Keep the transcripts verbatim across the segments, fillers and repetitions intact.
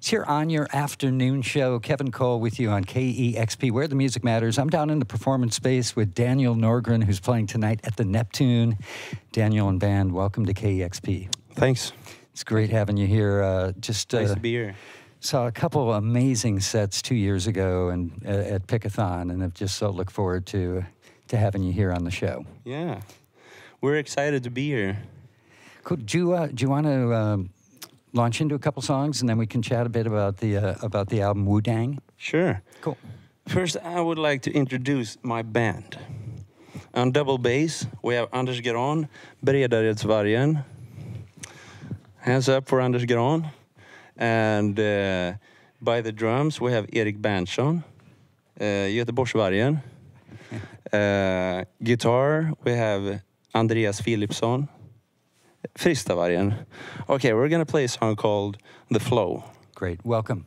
It's here on your afternoon show. Kevin Cole with you on K E X P, where the music matters. I'm down in the performance space with Daniel Norgren, who's playing tonight at the Neptune. Daniel and band, welcome to K E X P. Thanks. It's great having you here. Uh, just nice uh, to be here. Saw a couple amazing sets two years ago and uh, at Pickathon, and I've just so look forward to to having you here on the show. Yeah, we're excited to be here. Cool. Do you uh, do you want to um, launch into a couple songs, and then we can chat a bit about the uh, about the album Wudang? Sure. Cool. First, I would like to introduce my band. On double bass, we have Anders Geron, Breda Redsvargen. Hands up for Anders Geron. And uh, by the drums, we have Erik Bansson, uh, Göteborgsvargen. Uh, guitar, we have Andreas Philipsson, Vargen. Okay, we're going to play a song called The Flow. Great, welcome.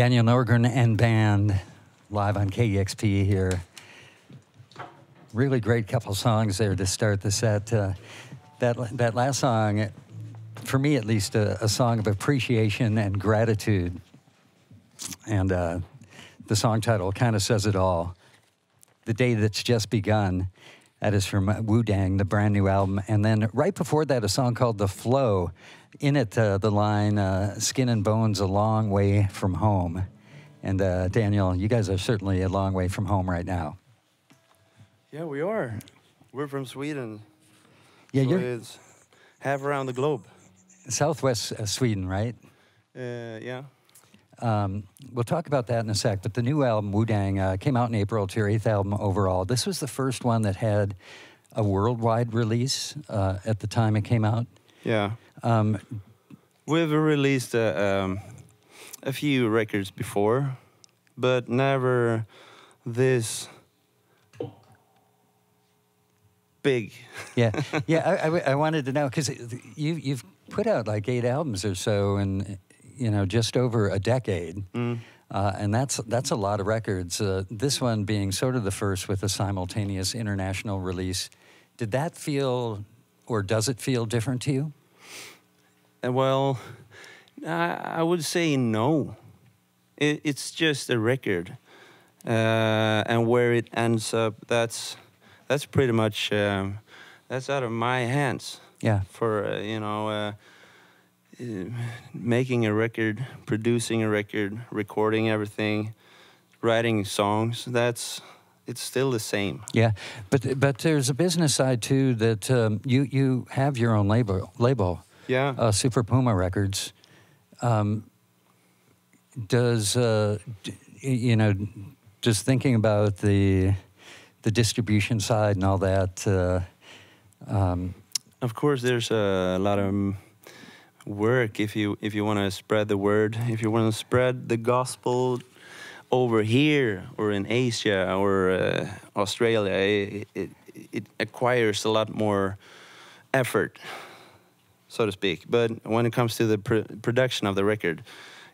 Daniel Norgren and band live on K E X P here. Really great couple songs there to start the set. Uh, that, that last song, for me at least, a, a song of appreciation and gratitude. And uh, the song title kind of says it all. The Day That's Just Begun. That is from Wudang, the brand new album. And then right before that, a song called The Flow. In it, uh, the line, uh, skin and bones a long way from home. And uh, Daniel, you guys are certainly a long way from home right now. Yeah, we are. We're from Sweden. Yeah, so you're? It's half around the globe. Southwest uh, Sweden, right? Uh, yeah. Um, we'll talk about that in a sec, but the new album, Wudang, uh, came out in April. It's your eighth album overall. This was the first one that had a worldwide release uh, at the time it came out. Yeah. Um, We've released uh, um, a few records before, but never this big. Yeah, yeah. I, I, I wanted to know, because you, you've put out like eight albums or so and, you know, just over a decade, mm. uh, and that's that's a lot of records. Uh, this one being sort of the first with a simultaneous international release. Did that feel, or does it feel different to you? Uh, well, I, I would say no. It, it's just a record, uh, and where it ends up, that's that's pretty much um, that's out of my hands. Yeah. For uh, you know. Uh, making a record, producing a record, recording everything, writing songs, that's, it's still the same. Yeah, but but there's a business side too, that um, you, you have your own label, label. Yeah. Uh, Super Puma Records. Um, does, uh, d you know, just thinking about the, the distribution side and all that. Uh, um, of course, there's a lot of... Um, work if you if you want to spread the word, if you want to spread the gospel over here or in Asia or uh, Australia, it, it, it acquires a lot more effort, so to speak. But when it comes to the pr production of the record,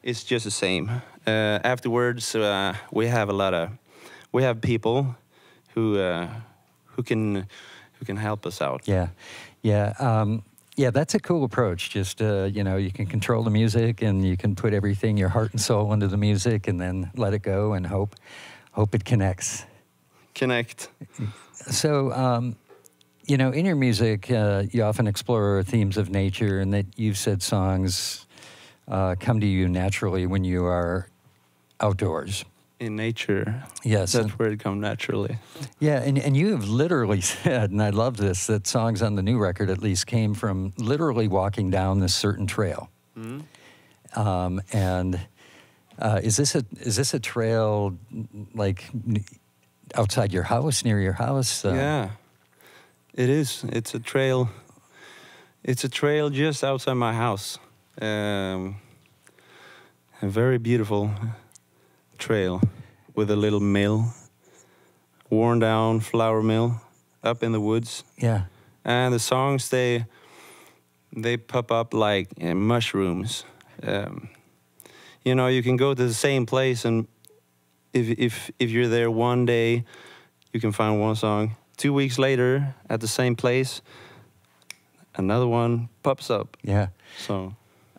it's just the same. Uh, afterwards, uh, we have a lot of we have people who uh, who can who can help us out. Yeah, yeah. Um, Yeah, that's a cool approach. Just, uh, you know, you can control the music and you can put everything, your heart and soul, into the music and then let it go and hope hope it connects. Connect. So, um, you know, in your music, uh, you often explore themes of nature, and that you've said songs uh, come to you naturally when you are outdoors. In nature, yes, that's where it comes naturally. Yeah, and, and you have literally said, and I love this, that songs on the new record at least came from literally walking down this certain trail. Mm-hmm. um, and uh, is this a is this a trail like outside your house, near your house? Uh, yeah, it is. It's a trail. It's a trail just outside my house. Um, very beautiful trail with a little mill, worn down flour mill, up in the woods. Yeah. And the songs, they they pop up like uh, mushrooms. Um, you know, you can go to the same place, and if if if you're there one day, you can find one song. Two weeks later, at the same place, another one pops up. Yeah. So.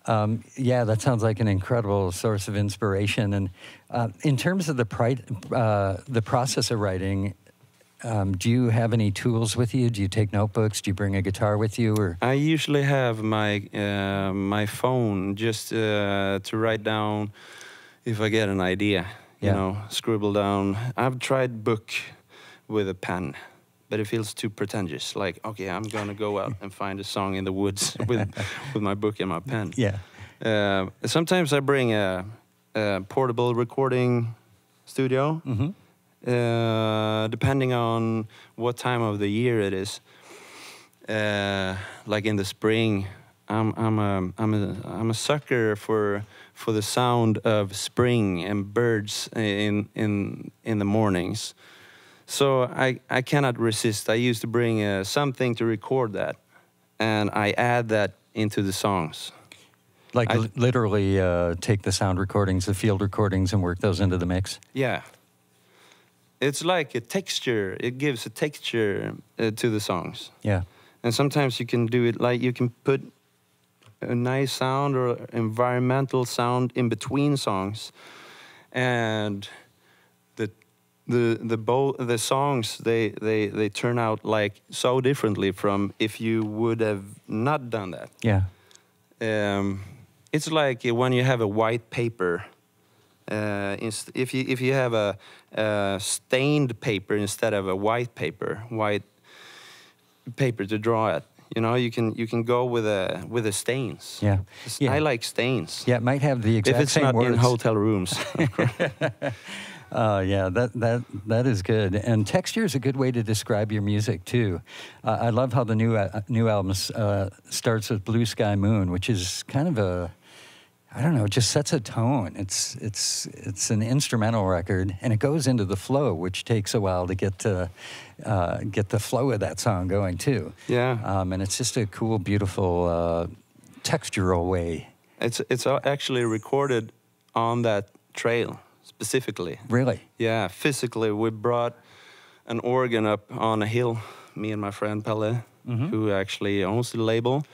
Um, yeah, that sounds like an incredible source of inspiration. And uh, in terms of the pri uh, the process of writing, um, do you have any tools with you? Do you take notebooks? Do you bring a guitar with you? Or I usually have my uh, my phone just uh, to write down if I get an idea. You yeah. know, scribble down. I've tried book with a pen, but it feels too pretentious. Like, okay, I'm gonna go out and find a song in the woods with with my book and my pen. Yeah. Uh, sometimes I bring a, a portable recording studio, mm-hmm. uh, depending on what time of the year it is. Uh, like in the spring, I'm I'm a I'm a I'm a sucker for for the sound of spring and birds in in in the mornings. So I, I cannot resist. I used to bring uh, something to record that, and I add that into the songs. Like I, literally uh, take the sound recordings, the field recordings, and work those into the mix? Yeah. It's like a texture. It gives a texture uh, to the songs. Yeah. And sometimes you can do it like you can put a nice sound or environmental sound in between songs. And the the the bo the songs they, they they turn out like so differently from if you would have not done that. Yeah. Um it's like when you have a white paper. Uh, if you if you have a, a stained paper instead of a white paper, white paper to draw at, you know, you can you can go with a with the stains. Yeah, yeah. I like stains. Yeah, it might have the exact same words. If it's not words. In hotel rooms. Of course. Uh, yeah, that that that is good. And texture is a good way to describe your music too. Uh, I love how the new uh, new album uh, starts with Blue Sky Moon, which is kind of a I don't know, it just sets a tone. It's, it's, it's an instrumental record, and it goes into the flow, which takes a while to get, to, uh, get the flow of that song going, too. Yeah. Um, and it's just a cool, beautiful, uh, textural way. It's, it's actually recorded on that trail, specifically. Really? Yeah, physically. We brought an organ up on a hill, me and my friend Pelle, mm-hmm. who actually owns the label.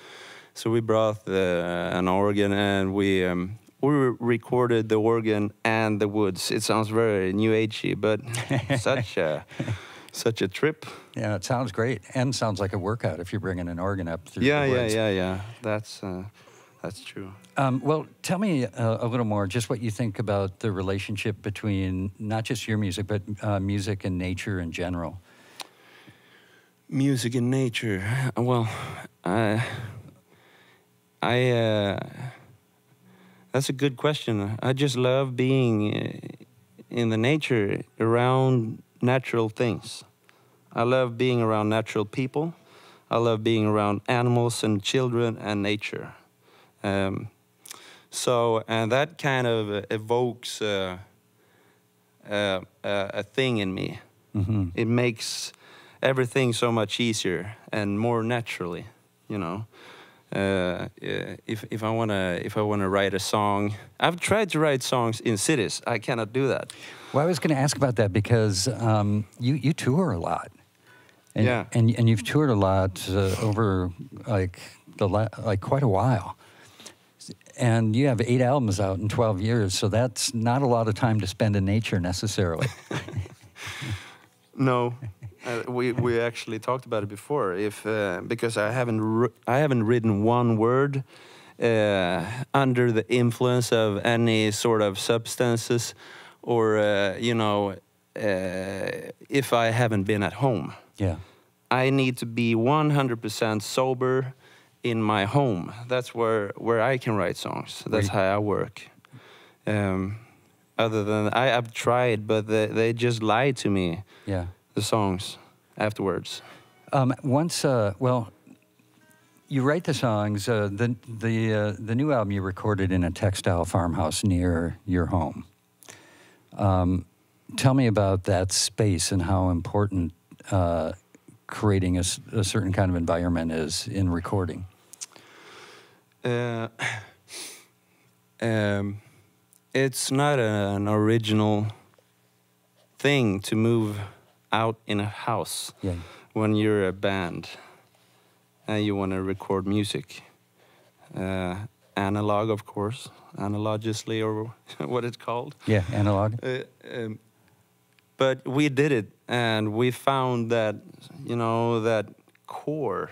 So we brought the, uh, an organ, and we um, we recorded the organ and the woods. It sounds very new agey, but such a such a trip. Yeah, it sounds great, and sounds like a workout if you're bringing an organ up through yeah, the woods. Yeah, yeah, yeah, yeah. That's uh, that's true. Um, well, tell me uh, a little more, just what you think about the relationship between not just your music, but uh, music and nature in general. Music and nature. Well, I. I, uh, that's a good question. I just love being in the nature, around natural things. I love being around natural people. I love being around animals and children and nature. Um, so, and that kind of evokes uh, uh, a thing in me. Mm-hmm. It makes everything so much easier and more naturally, you know. Uh, if if I wanna if I wanna write a song, I've tried to write songs in cities. I cannot do that. Well, I was going to ask about that because um, you you tour a lot, and yeah. and and you've toured a lot uh, over like the la like quite a while, and you have eight albums out in twelve years. So that's not a lot of time to spend in nature necessarily. No. Uh, we we actually talked about it before, if uh, because I haven't r I haven't written one word uh, under the influence of any sort of substances, or uh, you know, uh, if I haven't been at home. Yeah, I need to be one hundred percent sober in my home. That's where where I can write songs. That's right. How I work. Um, other than I, I've tried, but they, they just lied to me. Yeah. The songs afterwards. Um, once, uh, well, you write the songs. Uh, the the uh, the new album you recorded in a textile farmhouse near your home. Um, tell me about that space and how important uh, creating a, a certain kind of environment is in recording. Uh, um, it's not an original thing to move out in a house, yeah. When you're a band and you want to record music, uh, analog, of course, analogously, or what it's called. Yeah, analog. Uh, um, but we did it, and we found that, you know, that core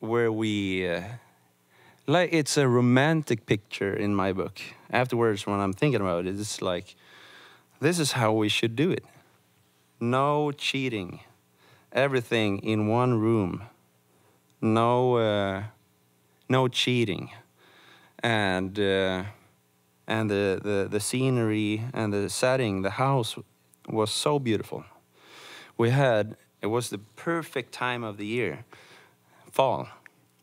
where we uh, like it's a romantic picture in my book. Afterwards, when I'm thinking about it, it's like this is how we should do it. No cheating, everything in one room. No, uh, no cheating, and uh, and the, the the scenery and the setting, the house was so beautiful. We had it was the perfect time of the year, fall.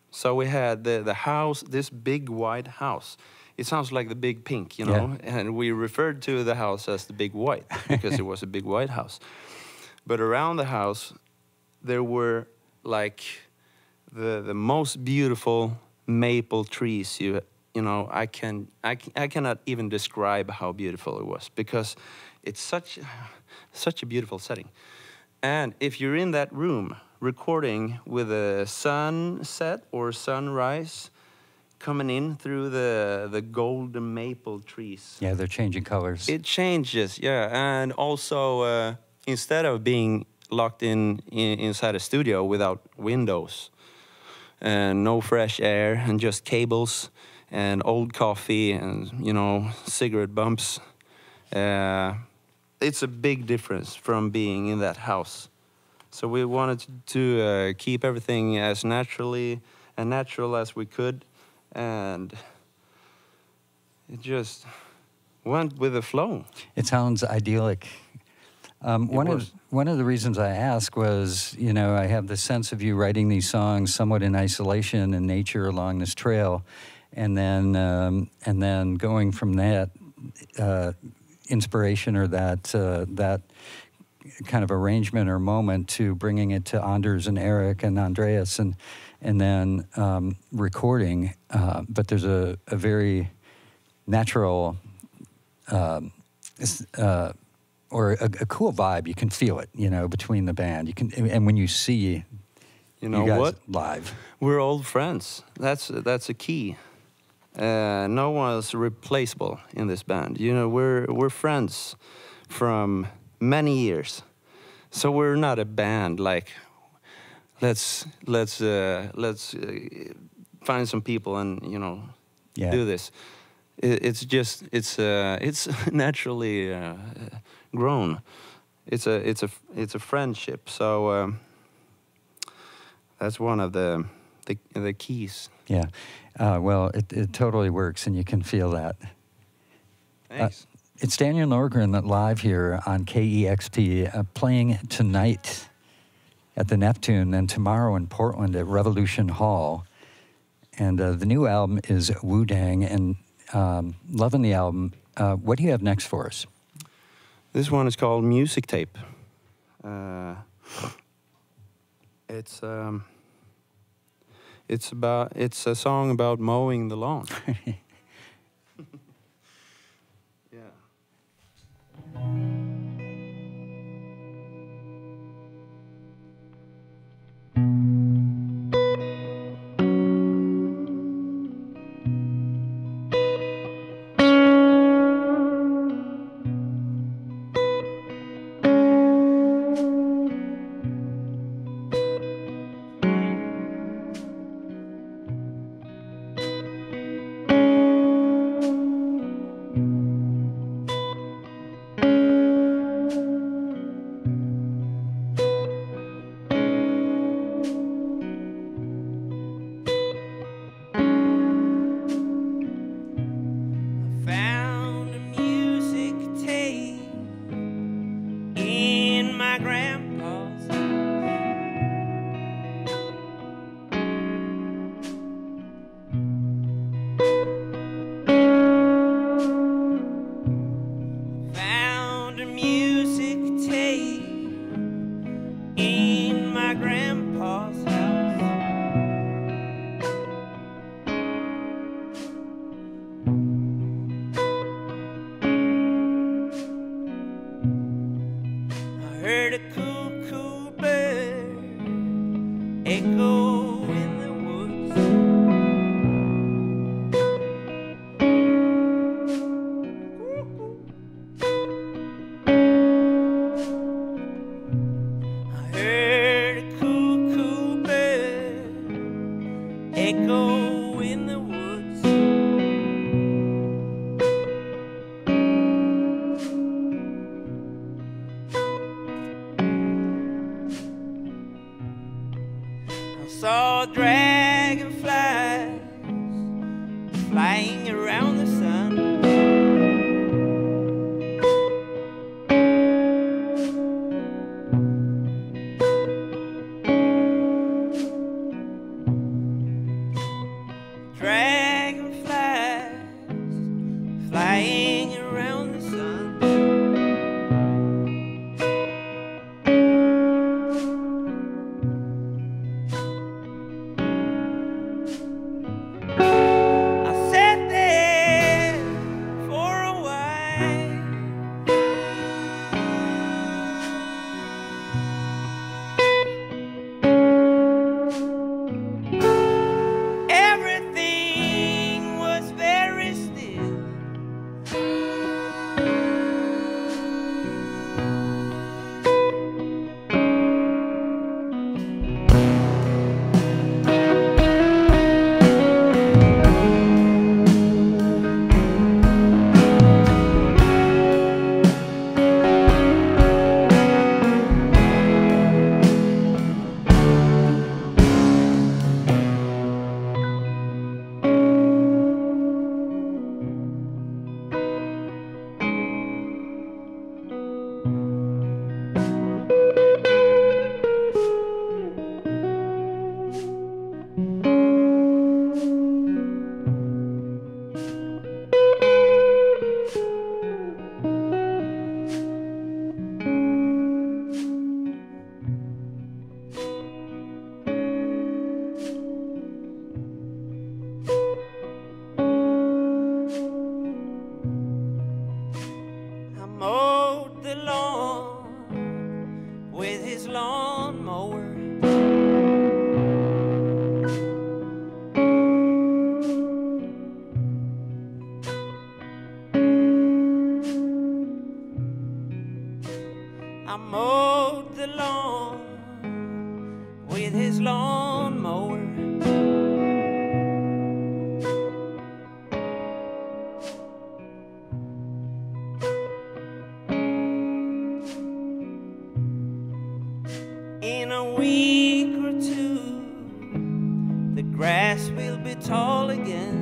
So we had the the house, this big white house. It sounds like the Big Pink, you know, yeah. And we referred to the house as the Big White because it was a big white house. But around the house, there were like the the most beautiful maple trees. You you know, I can I I cannot even describe how beautiful it was, because it's such such a beautiful setting. And if you're in that room recording with a sunset or sunrise coming in through the the golden maple trees. Yeah, they're changing colors. It changes, yeah. And also, uh, instead of being locked in, in inside a studio without windows and no fresh air and just cables and old coffee and, you know, cigarette bumps, uh, it's a big difference from being in that house. So we wanted to uh, keep everything as naturally and natural as we could, and it just went with the flow. It sounds idyllic. Um, one of one of the reasons I asked was, you know, I have the sense of you writing these songs somewhat in isolation in nature along this trail, and then um, and then going from that uh, inspiration or that uh, that kind of arrangement or moment to bringing it to Anders and Eric and Andreas and and then um, recording. Uh, but there's a, a very natural. Um, uh, Or a, a cool vibe, you can feel it, you know, between the band. You can, and when you see, you know, you guys what? Live, we're old friends. That's that's a key. Uh, no one's replaceable in this band. You know, we're we're friends from many years, so we're not a band like let's let's uh, let's uh, find some people and, you know, yeah. do this. It, it's just it's uh, it's naturally. Uh, grown. It's a it's a it's a friendship. So um, that's one of the the, the keys. Yeah. Uh, well, it it totally works, and you can feel that. Thanks. Uh, it's Daniel Norgren live here on K E X P, uh, playing tonight at the Neptune, and tomorrow in Portland at Revolution Hall. And uh, the new album is Wudang, and um, loving the album. Uh, what do you have next for us? This one is called Music Tape. Uh, it's um, it's about it's a song about mowing the lawn. Yeah. mowed the lawn with his lawnmower. In a week or two, the grass will be tall again.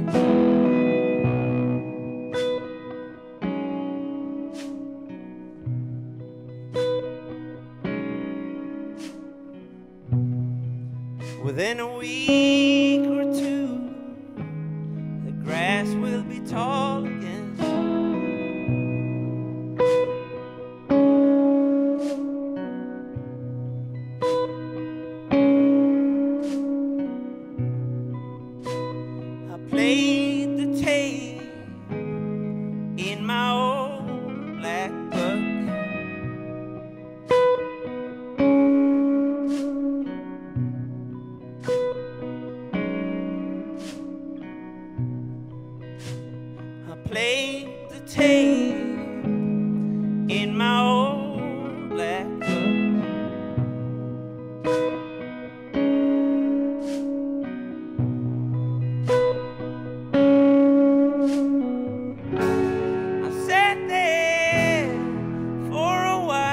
Within a week or two, the grass will be tall again. I played the tape in my old black book. Played the tape in my old black book. I sat there for a while.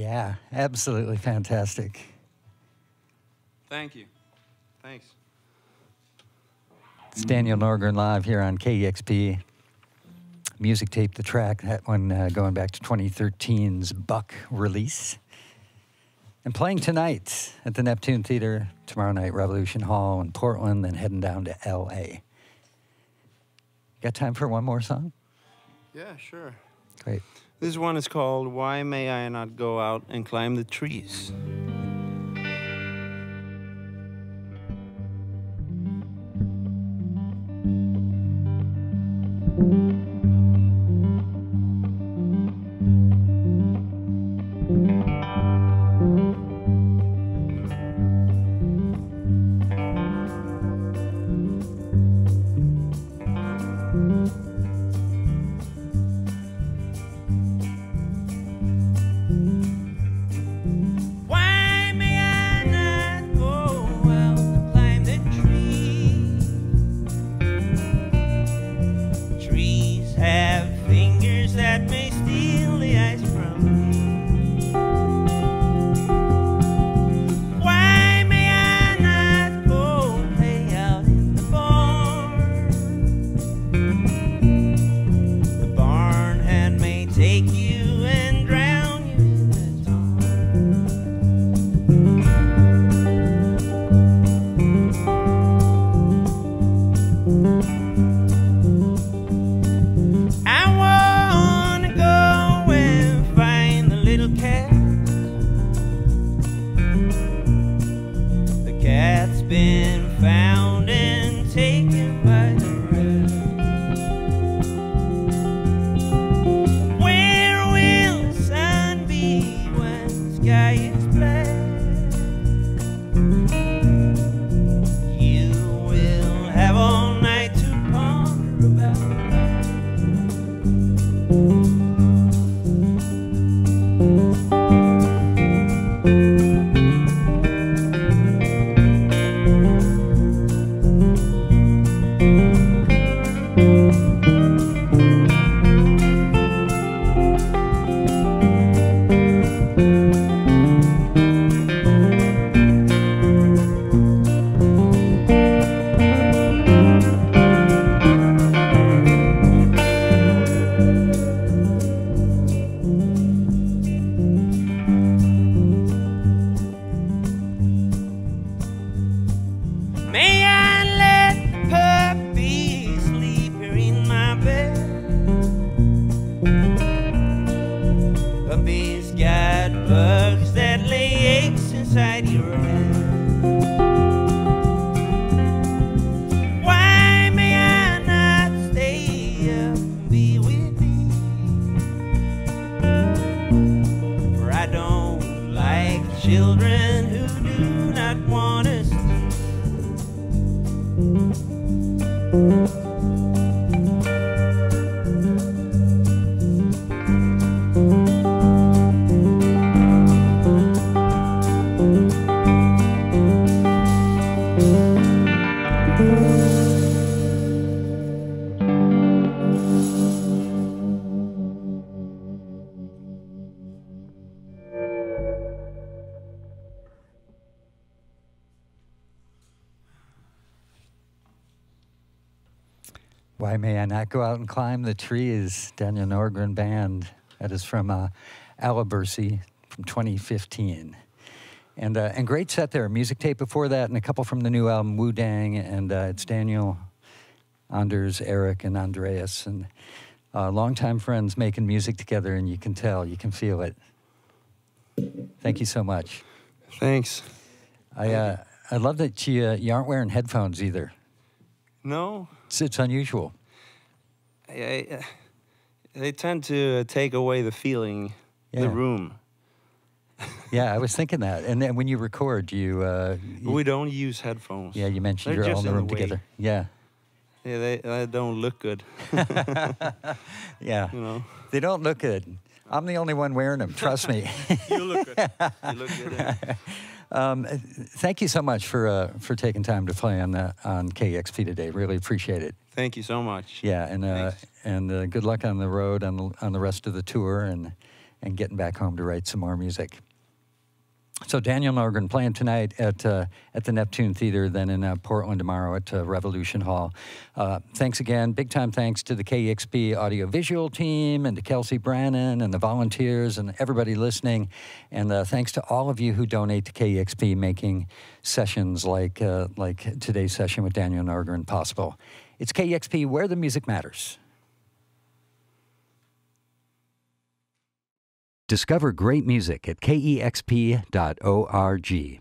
Yeah, absolutely fantastic. Thank you. Thanks. It's Daniel Norgren live here on K E X P. Music taped the track, that one uh, going back to twenty thirteen's Buck release. And playing tonight at the Neptune Theater, tomorrow night, Revolution Hall in Portland, then heading down to L A Got time for one more song? Yeah, sure. Great. This one is called Why May I Not Go Out and Climb the Trees? Why May I Not Go Out and Climb the Trees, Daniel Norgren Band. That is from uh, Alabersi from twenty fifteen. And, uh, and great set there, music tape before that, and a couple from the new album, Wudang, and uh, it's Daniel, Anders, Erik, and Andreas, and uh, longtime friends making music together, and you can tell, you can feel it. Thank you so much. Thanks. I, uh, I love that you, uh, you aren't wearing headphones either. No. It's, it's unusual. I, I, they tend to take away the feeling, yeah. The room. Yeah, I was thinking that. And then when you record, you, uh, you... We don't use headphones. Yeah, you mentioned They're you're all in the room together. Yeah. Yeah, they, they don't look good. Yeah. You know? They don't look good. I'm the only one wearing them, trust me. You look good. You look good. Yeah. Um, thank you so much for uh, for taking time to play on the, on K E X P today. Really appreciate it. Thank you so much. Yeah, and uh, and uh, good luck on the road on the, on the rest of the tour, and and getting back home to write some more music. So Daniel Norgren playing tonight at, uh, at the Neptune Theater, then in uh, Portland tomorrow at uh, Revolution Hall. Uh, thanks again, big time thanks to the K E X P audiovisual team and to Kelsey Brannan and the volunteers and everybody listening. And uh, thanks to all of you who donate to K E X P, making sessions like, uh, like today's session with Daniel Norgren possible. It's K E X P, where the music matters. Discover great music at K E X P dot org.